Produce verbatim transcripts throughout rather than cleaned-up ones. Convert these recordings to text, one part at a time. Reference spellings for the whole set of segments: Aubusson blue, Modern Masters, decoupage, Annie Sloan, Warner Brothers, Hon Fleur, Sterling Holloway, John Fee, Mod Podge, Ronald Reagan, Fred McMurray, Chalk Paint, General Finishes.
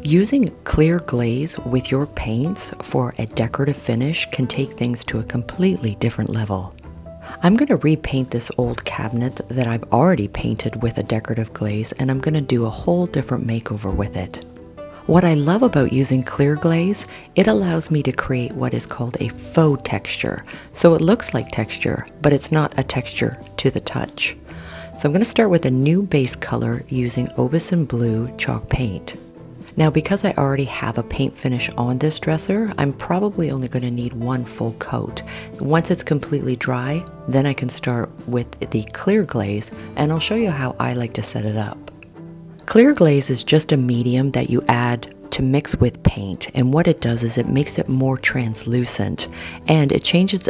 Using clear glaze with your paints for a decorative finish can take things to a completely different level. I'm going to repaint this old cabinet that I've already painted with a decorative glaze, and I'm going to do a whole different makeover with it. What I love about using clear glaze, it allows me to create what is called a faux texture. So it looks like texture, but it's not a texture to the touch. So I'm going to start with a new base color using Aubusson blue chalk paint. Now, because I already have a paint finish on this dresser, I'm probably only going to need one full coat. Once it's completely dry, then I can start with the clear glaze, and I'll show you how I like to set it up. Clear glaze is just a medium that you add to mix with paint, and what it does is it makes it more translucent, and it changes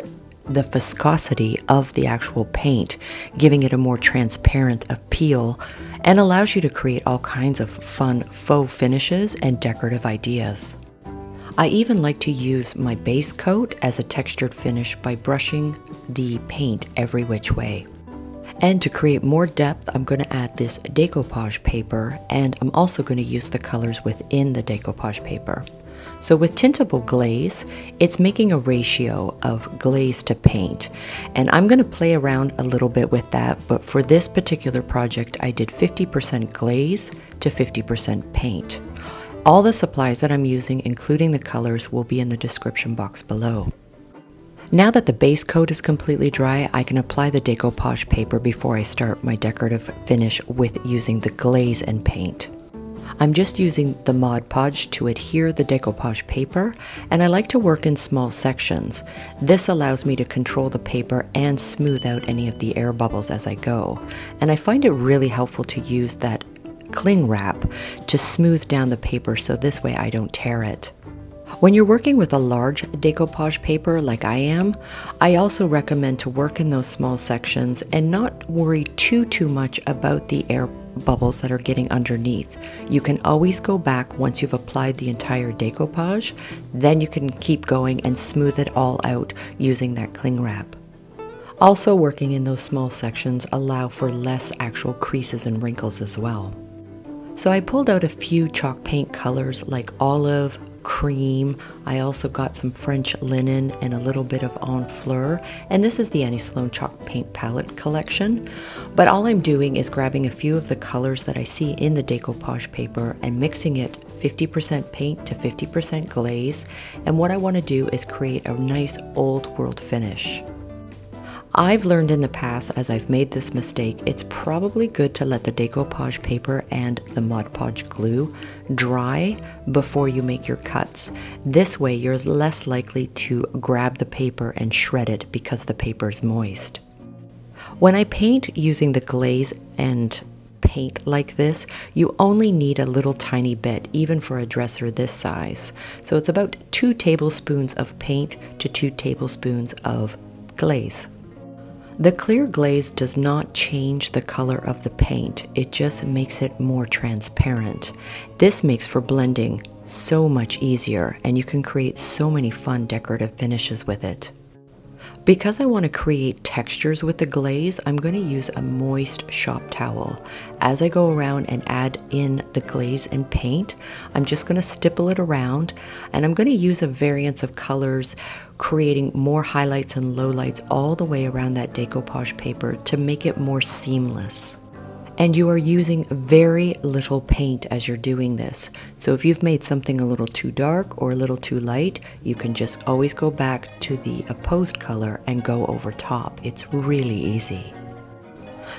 the viscosity of the actual paint, giving it a more transparent appeal, and allows you to create all kinds of fun faux finishes and decorative ideas. I even like to use my base coat as a textured finish by brushing the paint every which way. And to create more depth, I'm going to add this decoupage paper, and I'm also going to use the colors within the decoupage paper. So with tintable glaze, it's making a ratio of glaze to paint, and I'm going to play around a little bit with that, but for this particular project I did fifty percent glaze to fifty percent paint. All the supplies that I'm using, including the colors, will be in the description box below. Now that the base coat is completely dry, I can apply the decoupage paper before I start my decorative finish with using the glaze and paint. I'm just using the Mod Podge to adhere the decoupage paper, and I like to work in small sections. This allows me to control the paper and smooth out any of the air bubbles as I go. And I find it really helpful to use that cling wrap to smooth down the paper so this way I don't tear it. When you're working with a large decoupage paper like I am, I also recommend to work in those small sections and not worry too too much about the air bubbles that are getting underneath. You can always go back once you've applied the entire decoupage, then you can keep going and smooth it all out using that cling wrap. Also, working in those small sections allow for less actual creases and wrinkles as well. So I pulled out a few chalk paint colors like olive, cream. I also got some French linen and a little bit of en fleur, and this is the Annie Sloan chalk paint palette collection. But all I'm doing is grabbing a few of the colors that I see in the decoupage paper and mixing it fifty percent paint to fifty percent glaze, and what I want to do is create a nice old world finish. I've learned in the past, as I've made this mistake, it's probably good to let the decoupage paper and the Mod Podge glue dry before you make your cuts. This way you're less likely to grab the paper and shred it because the paper's moist. When I paint using the glaze and paint like this, you only need a little tiny bit, even for a dresser this size. So it's about two tablespoons of paint to two tablespoons of glaze. The clear glaze does not change the color of the paint, it just makes it more transparent. This makes for blending so much easier, and you can create so many fun decorative finishes with it. Because I want to create textures with the glaze, I'm going to use a moist shop towel. As I go around and add in the glaze and paint, I'm just going to stipple it around, and I'm going to use a variance of colors, creating more highlights and lowlights all the way around that decoupage paper to make it more seamless. And you are using very little paint as you're doing this. So if you've made something a little too dark or a little too light, you can just always go back to the opposed color and go over top. It's really easy.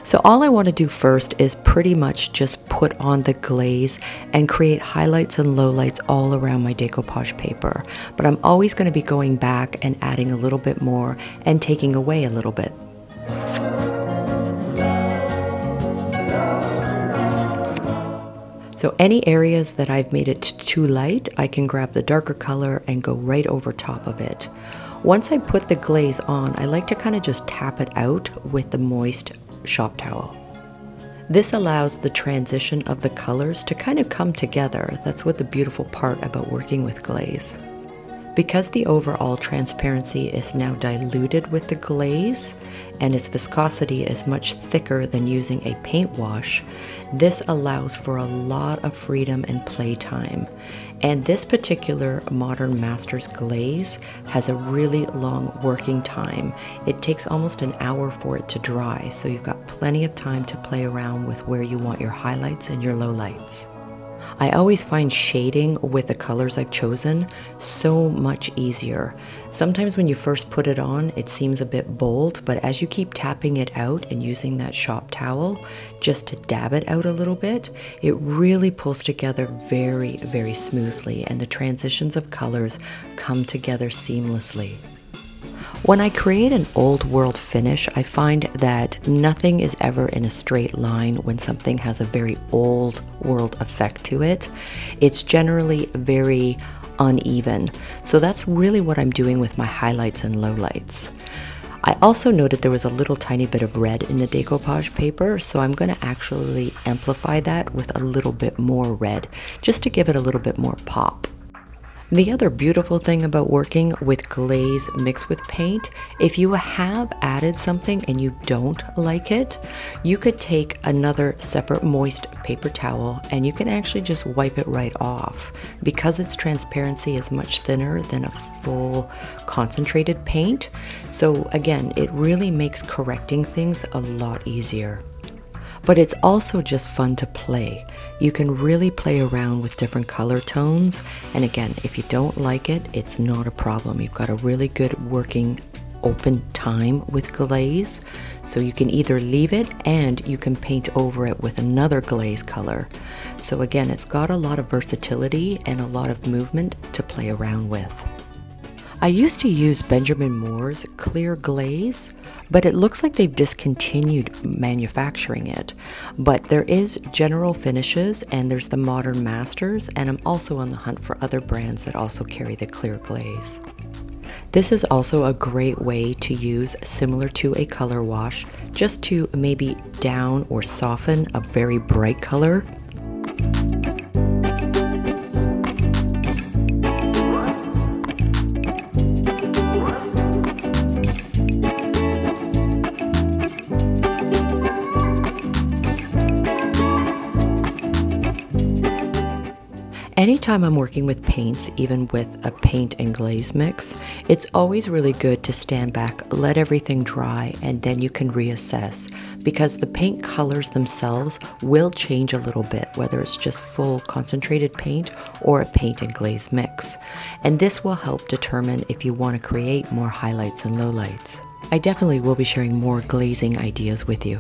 So all I want to do first is pretty much just put on the glaze and create highlights and lowlights all around my decoupage paper. But I'm always going to be going back and adding a little bit more and taking away a little bit. So any areas that I've made it too light, I can grab the darker color and go right over top of it. Once I put the glaze on, I like to kind of just tap it out with the moist shop towel. This allows the transition of the colors to kind of come together. That's what the beautiful part about working with glaze. Because the overall transparency is now diluted with the glaze and its viscosity is much thicker than using a paint wash, this allows for a lot of freedom and playtime. And this particular Modern Masters glaze has a really long working time. It takes almost an hour for it to dry, so you've got plenty of time to play around with where you want your highlights and your lowlights. I always find shading with the colors I've chosen so much easier. Sometimes when you first put it on, it seems a bit bold, but as you keep tapping it out and using that shop towel just to dab it out a little bit, it really pulls together very, very smoothly, and the transitions of colors come together seamlessly. When I create an old world finish, I find that nothing is ever in a straight line when something has a very old world effect to it. It's generally very uneven. So that's really what I'm doing with my highlights and lowlights. I also noted there was a little tiny bit of red in the decoupage paper, so I'm going to actually amplify that with a little bit more red, just to give it a little bit more pop. The other beautiful thing about working with glaze mixed with paint, if you have added something and you don't like it, you could take another separate moist paper towel and you can actually just wipe it right off. Because its transparency is much thinner than a full concentrated paint, so again, it really makes correcting things a lot easier. But it's also just fun to play. You can really play around with different color tones. And again, if you don't like it, it's not a problem. You've got a really good working open time with glaze. So you can either leave it and you can paint over it with another glaze color. So again, it's got a lot of versatility and a lot of movement to play around with. I used to use Benjamin Moore's clear glaze, but it looks like they've discontinued manufacturing it. But there is General Finishes and there's the Modern Masters, and I'm also on the hunt for other brands that also carry the clear glaze. This is also a great way to use, similar to a color wash, just to maybe down or soften a very bright color. Anytime I'm working with paints, even with a paint and glaze mix, it's always really good to stand back, let everything dry, and then you can reassess, because the paint colors themselves will change a little bit, whether it's just full concentrated paint or a paint and glaze mix. And this will help determine if you want to create more highlights and lowlights. I definitely will be sharing more glazing ideas with you.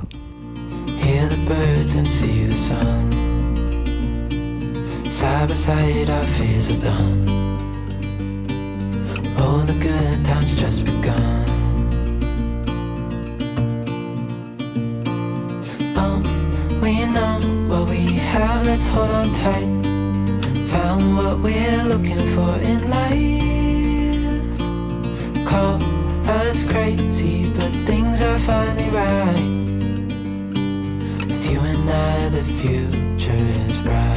Hear the birds and see the sun. Side by side our fears are done. All the good times just begun. Oh, we know what we have, let's hold on tight. Found what we're looking for in life. Call us crazy, but things are finally right. With you and I the future is bright.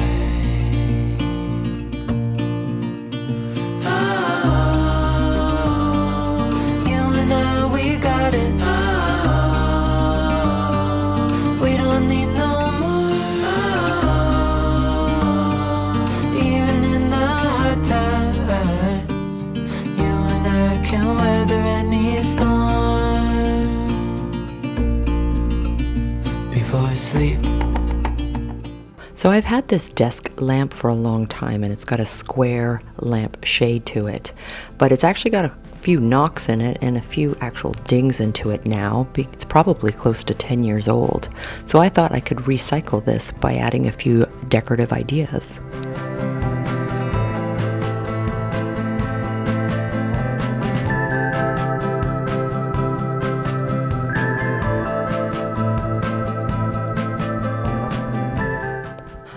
So I've had this desk lamp for a long time, and it's got a square lamp shade to it, but it's actually got a few knocks in it and a few actual dings into it now. It's probably close to ten years old. So I thought I could recycle this by adding a few decorative ideas.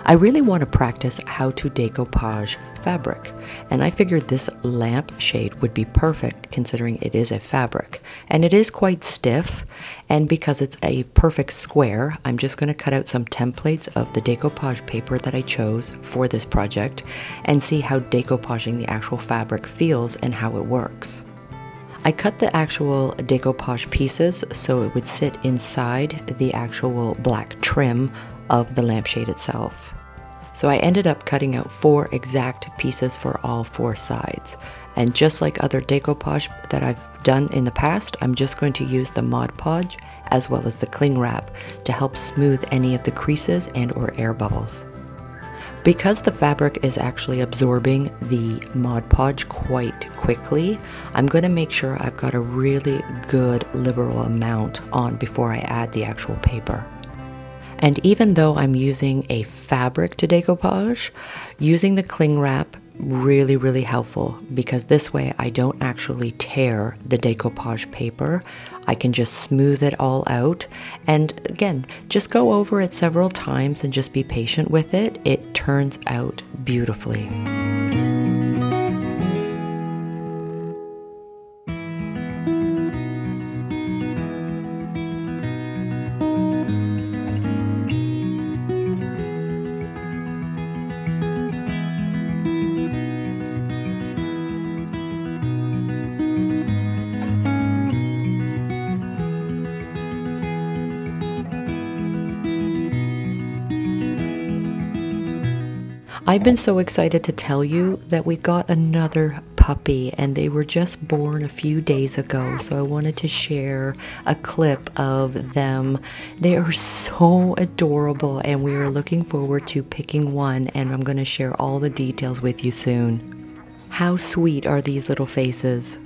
I really want to practice how to decoupage fabric, and I figured this lamp shade would be perfect considering it is a fabric. And it is quite stiff, and because it's a perfect square, I'm just going to cut out some templates of the decoupage paper that I chose for this project and see how decoupaging the actual fabric feels and how it works. I cut the actual decoupage pieces so it would sit inside the actual black trim of the lampshade itself. So I ended up cutting out four exact pieces for all four sides. And just like other decoupage that I've done in the past, I'm just going to use the Mod Podge as well as the cling wrap to help smooth any of the creases and or air bubbles. Because the fabric is actually absorbing the Mod Podge quite quickly, I'm going to make sure I've got a really good liberal amount on before I add the actual paper. And even though I'm using a fabric to decoupage, using the cling wrap really, really helpful, because this way I don't actually tear the decoupage paper. I can just smooth it all out. And again, just go over it several times and just be patient with it. It turns out beautifully. I've been so excited to tell you that we got another puppy, and they were just born a few days ago, so I wanted to share a clip of them. They are so adorable, and we are looking forward to picking one, and I'm going to share all the details with you soon. How sweet are these little faces?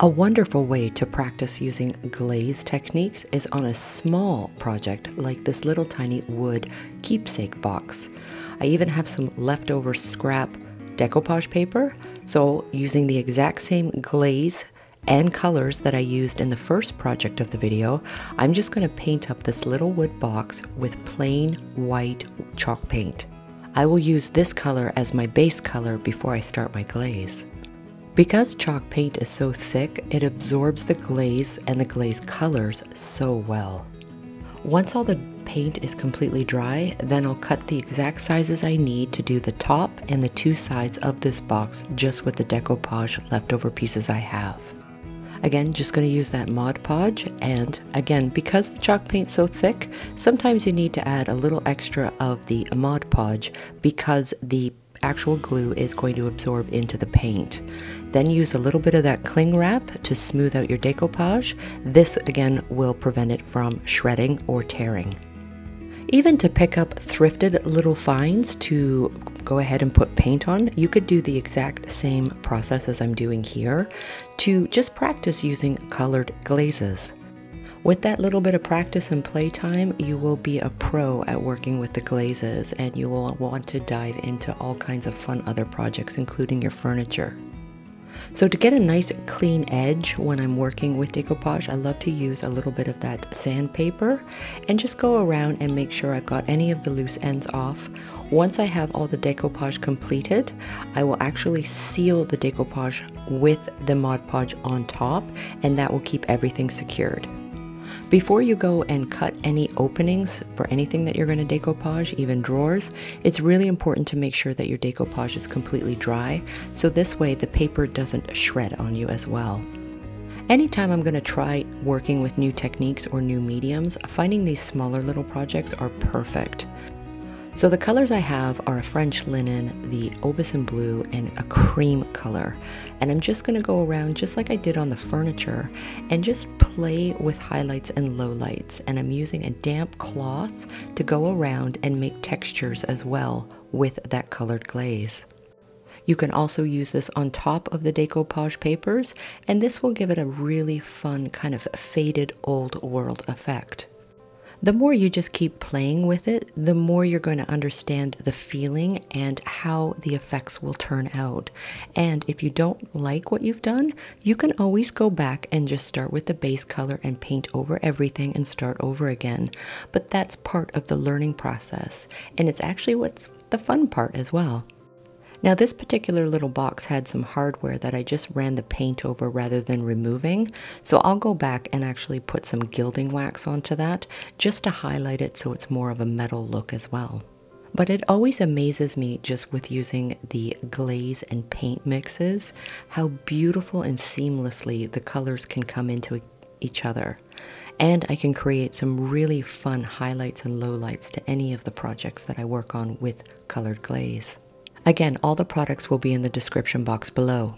A wonderful way to practice using glaze techniques is on a small project like this little tiny wood keepsake box. I even have some leftover scrap decoupage paper, so using the exact same glaze and colors that I used in the first project of the video, I'm just going to paint up this little wood box with plain white chalk paint. I will use this color as my base color before I start my glaze. Because chalk paint is so thick, it absorbs the glaze and the glaze colors so well. Once all the paint is completely dry, then I'll cut the exact sizes I need to do the top and the two sides of this box just with the decoupage leftover pieces I have. Again, just going to use that Mod Podge, and again, because the chalk paint's so thick, sometimes you need to add a little extra of the Mod Podge because the actual glue is going to absorb into the paint. Then use a little bit of that cling wrap to smooth out your decoupage. This again will prevent it from shredding or tearing. Even to pick up thrifted little finds to go ahead and put paint on, you could do the exact same process as I'm doing here to just practice using colored glazes. With that little bit of practice and playtime, you will be a pro at working with the glazes, and you will want to dive into all kinds of fun other projects, including your furniture. So to get a nice clean edge when I'm working with decoupage, I love to use a little bit of that sandpaper and just go around and make sure I've got any of the loose ends off. Once I have all the decoupage completed, I will actually seal the decoupage with the Mod Podge on top, and that will keep everything secured. Before you go and cut any openings for anything that you're going to decoupage, even drawers, it's really important to make sure that your decoupage is completely dry, so this way the paper doesn't shred on you as well. Anytime I'm going to try working with new techniques or new mediums, finding these smaller little projects are perfect. So the colors I have are a French linen, the Aubusson blue, and a cream color. And I'm just going to go around just like I did on the furniture and just play with highlights and lowlights. And I'm using a damp cloth to go around and make textures as well with that colored glaze. You can also use this on top of the decoupage papers, and this will give it a really fun kind of faded old world effect. The more you just keep playing with it, the more you're going to understand the feeling and how the effects will turn out. And if you don't like what you've done, you can always go back and just start with the base color and paint over everything and start over again. But that's part of the learning process, and it's actually what's the fun part as well. Now this particular little box had some hardware that I just ran the paint over rather than removing, so I'll go back and actually put some gilding wax onto that just to highlight it so it's more of a metal look as well. But it always amazes me, just with using the glaze and paint mixes, how beautiful and seamlessly the colors can come into each other. And I can create some really fun highlights and lowlights to any of the projects that I work on with colored glaze. Again, all the products will be in the description box below.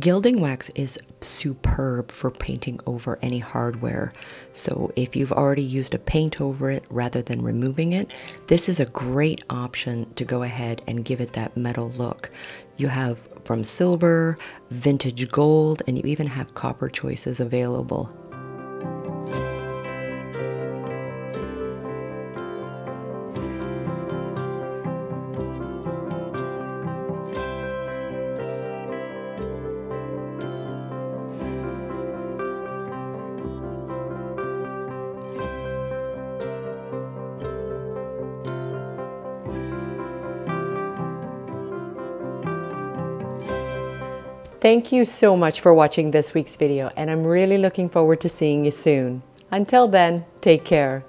Gilding wax is superb for painting over any hardware, so if you've already used a paint over it rather than removing it, this is a great option to go ahead and give it that metal look. You have from silver, vintage gold, and you even have copper choices available. Thank you so much for watching this week's video, and I'm really looking forward to seeing you soon. Until then, take care.